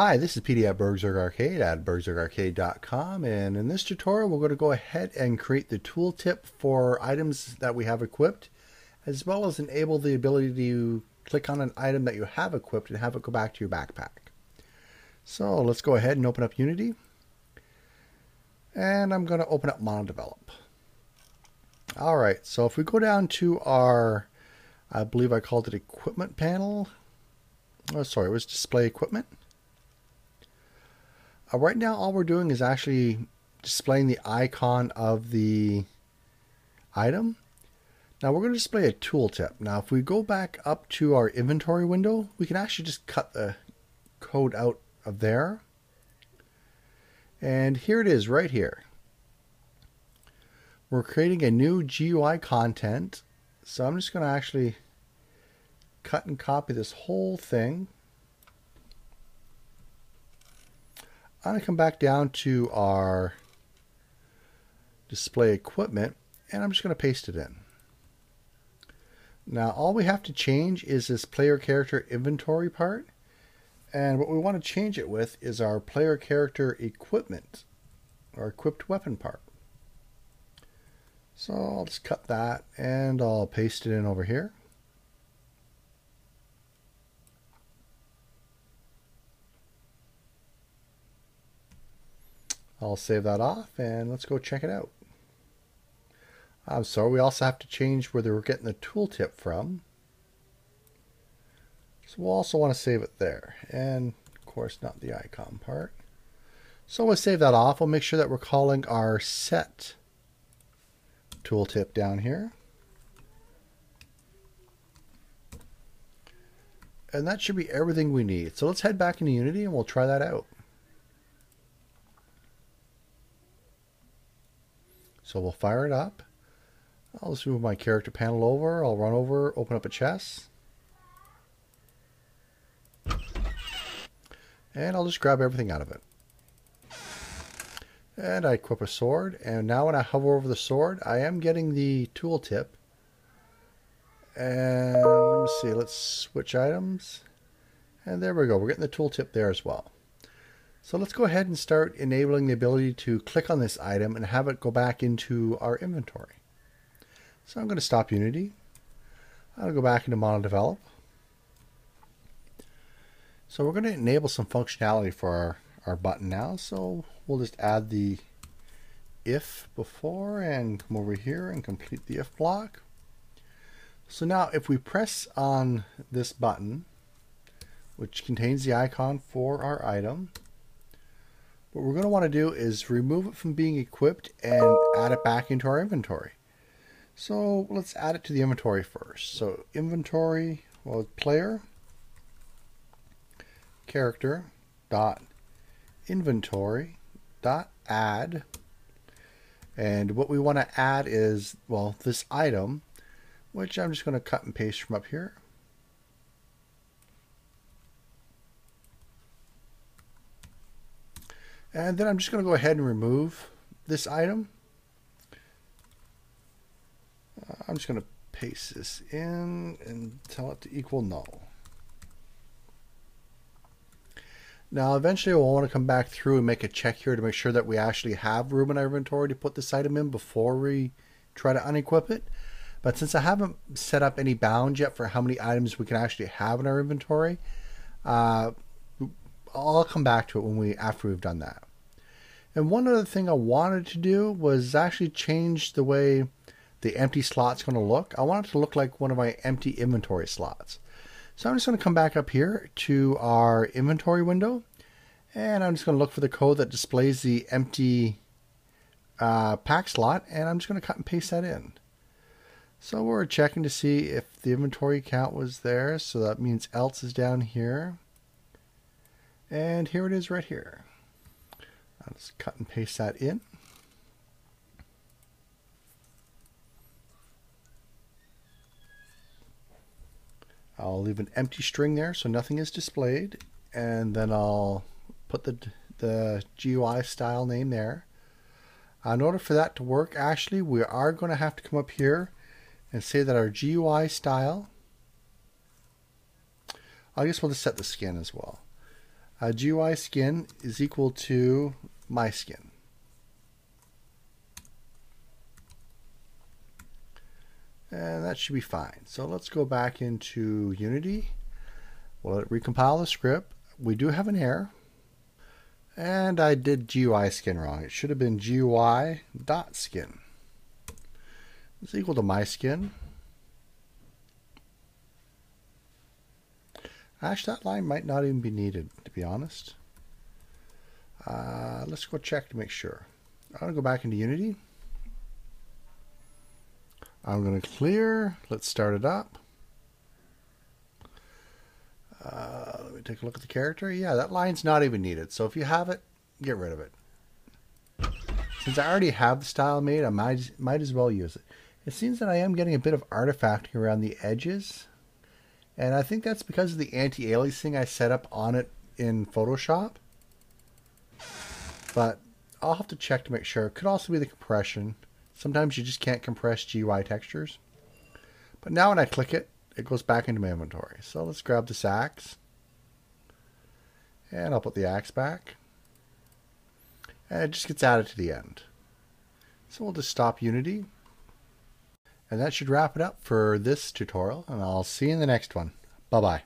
Hi, this is PD at BurgZerg Arcade at BurgZergArcade.com, and in this tutorial we're going to go ahead and create the tooltip for items that we have equipped, as well as enable the ability to click on an item that you have equipped and have it go back to your backpack. So let's go ahead and open up Unity, and I'm going to open up MonoDevelop. Alright, so if we go down to our, I believe I called it equipment panel, oh sorry, it was display equipment. Right now all we're doing is actually displaying the icon of the item. Now we're going to display a tooltip. Now if we go back up to our inventory window, we can actually just cut the code out of there. And here it is right here. We're creating a new GUI content. So I'm just going to actually cut and copy this whole thing. I'm going to come back down to our display equipment and I'm just going to paste it in. Now all we have to change is this player character inventory part, and what we want to change it with is our player character equipment or equipped weapon part. So I'll just cut that and I'll paste it in over here. I'll save that off and let's go check it out. I'm sorry, we also have to change where we're getting the tooltip from. So we'll also want to save it there, and of course not the icon part. So we'll save that off. We'll make sure that we're calling our set tooltip down here. And that should be everything we need. So let's head back into Unity and we'll try that out. So we'll fire it up. I'll just move my character panel over. I'll run over, open up a chest. And I'll just grab everything out of it. And I equip a sword. And now when I hover over the sword, I am getting the tooltip. And let me see, let's switch items. And there we go. We're getting the tooltip there as well. So let's go ahead and start enabling the ability to click on this item and have it go back into our inventory. So I'm going to stop Unity. I'll go back into MonoDevelop. So we're going to enable some functionality for our button now. So we'll just add the if before and come over here and complete the if block. So now if we press on this button, which contains the icon for our item, what we're going to want to do is remove it from being equipped and add it back into our inventory. So let's add it to the inventory first. So inventory, well, player character dot inventory dot add, and what we want to add is, well, this item, which I'm just going to cut and paste from up here. And then I'm just going to go ahead and remove this item. I'm just going to paste this in and tell it to equal null. Now eventually we'll want to come back through and make a check here to make sure that we actually have room in our inventory to put this item in before we try to unequip it. But since I haven't set up any bounds yet for how many items we can actually have in our inventory, I'll come back to it after we've done that. And one other thing I wanted to do was actually change the way the empty slot's going to look. I want it to look like one of my empty inventory slots. So I'm just going to come back up here to our inventory window, and I'm just going to look for the code that displays the empty pack slot, and I'm just going to cut and paste that in. So we're checking to see if the inventory count was there, so that means else is down here. And here it is right here. I'll just cut and paste that in. I'll leave an empty string there so nothing is displayed, and then I'll put the GUI style name there. In order for that to work, actually, we are going to have to come up here and say that our GUI style, I guess we'll just set the skin as well. GUI skin is equal to my skin. And that should be fine. So let's go back into Unity. We'll let it recompile the script. We do have an error. And I did GUI skin wrong. It should have been GUI.skin. It's equal to my skin. Actually, that line might not even be needed, to be honest. Let's go check to make sure. I'm going to go back into Unity. I'm going to clear. Let's start it up. Let me take a look at the character. Yeah, that line's not even needed. So if you have it, get rid of it. Since I already have the style made, I might as well use it. It seems that I am getting a bit of artifacting around the edges. And I think that's because of the anti-aliasing I set up on it in Photoshop. But I'll have to check to make sure. It could also be the compression. Sometimes you just can't compress GUI textures. But now when I click it, it goes back into my inventory. So let's grab this axe. And I'll put the axe back. And it just gets added to the end. So we'll just stop Unity. And that should wrap it up for this tutorial, and I'll see you in the next one. Bye-bye.